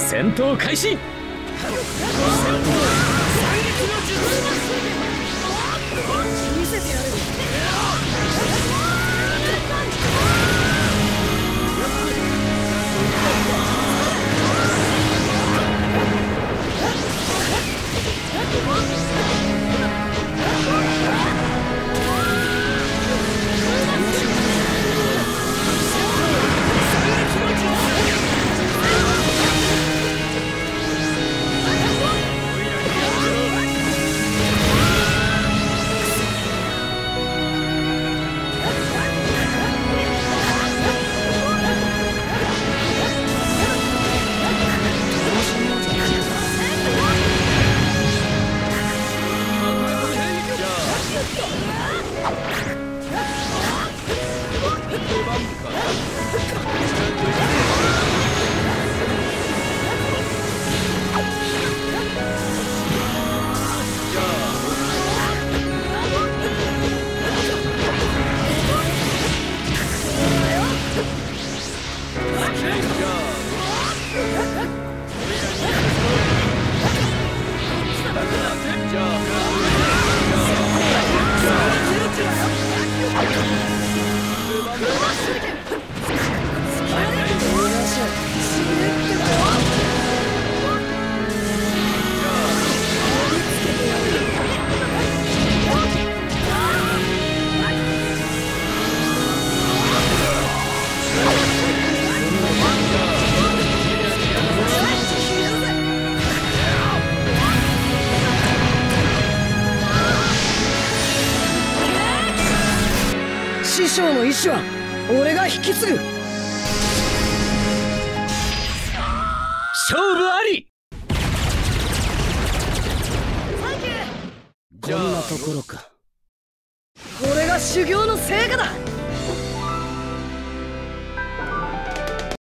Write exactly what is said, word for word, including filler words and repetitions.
戦闘開始。見せてやる。師匠の意志は俺が引き継ぐ。勝負あり。こんなところか。これが修行の成果だ。